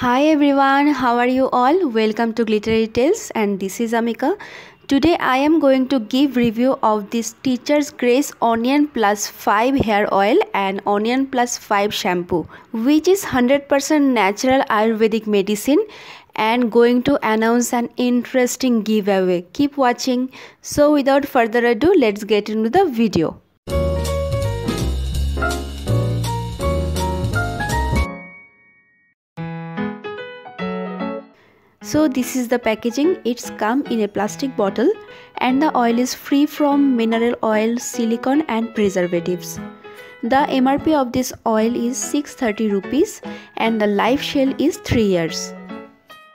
Hi everyone, how are you all? Welcome to Glittery Tales and this is Amika. Today I am going to give review of this Teacher's Grace Onion Plus 5 hair oil and Onion Plus 5 shampoo, which is 100% natural Ayurvedic medicine and going to announce an interesting giveaway. Keep watching. So without further ado, let's get into the video. So this is the packaging. It's come in a plastic bottle and the oil is free from mineral oil, silicone and preservatives. The MRP of this oil is 630 rupees and the life shelf is 3 years.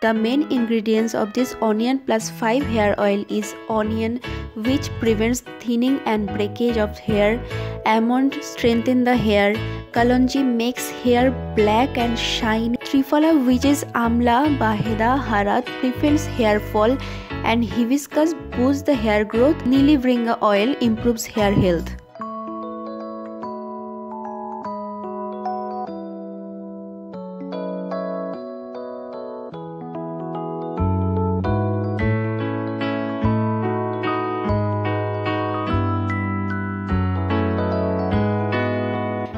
The main ingredients of this Onion Plus 5 hair oil is onion, which prevents thinning and breakage of hair, almond strengthens the hair, kalonji makes hair black and shiny, Triphala, which is amla, baheda, harad prevents hair fall, and hibiscus boosts the hair growth. Nili bringa oil improves hair health.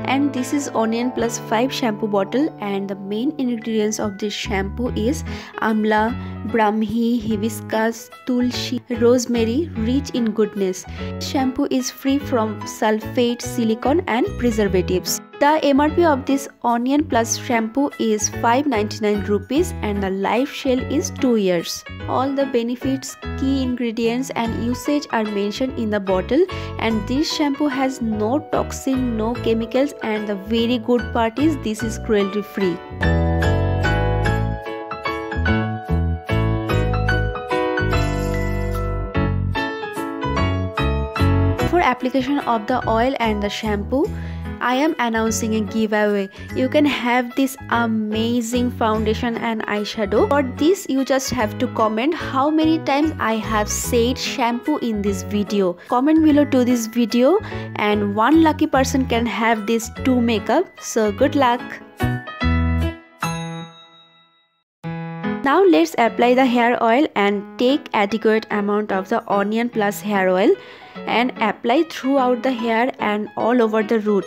And this is Onion Plus 5 shampoo bottle, and the main ingredients of this shampoo is amla, brahmi, hibiscus, tulsi, rosemary, rich in goodness. This shampoo is free from sulfate, silicone and preservatives. The MRP of this Onion Plus shampoo is 599 rupees and the life shelf is 2 years. All the benefits, key ingredients and usage are mentioned in the bottle, and this shampoo has no toxin, no chemicals, and the very good part is this is cruelty free. For application of the oil and the shampoo, I am announcing a giveaway. You can have this amazing foundation and eyeshadow. For this, you just have to comment how many times I have said shampoo in this video. Comment below to this video and one lucky person can have this 2 makeup. So good luck. Now let's apply the hair oil and take adequate amount of the Onion Plus hair oil and apply throughout the hair and all over the root.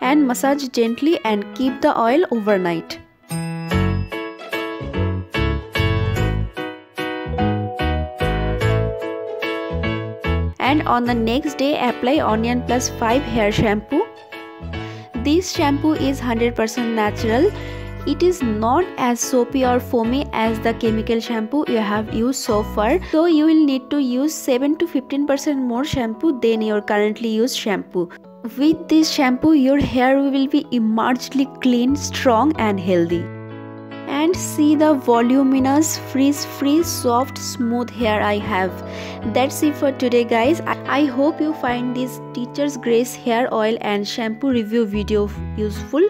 And massage gently and keep the oil overnight. And on the next day, apply Onion Plus 5 hair shampoo. This shampoo is 100% natural. It is not as soapy or foamy as the chemical shampoo you have used so far, so you will need to use 7 to 15% more shampoo than your currently used shampoo. With this shampoo, your hair will be emergently clean, strong and healthy. And see the voluminous, frizz-free, soft, smooth hair I have. That's it for today, guys. I hope you find this Teacher's Grace hair oil and shampoo review video useful.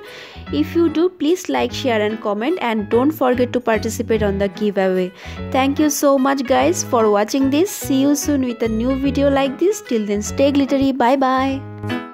If you do, please like, share and comment, and don't forget to participate on the giveaway. Thank you so much, guys, for watching this. See you soon with a new video like this. Till then, stay glittery. Bye bye.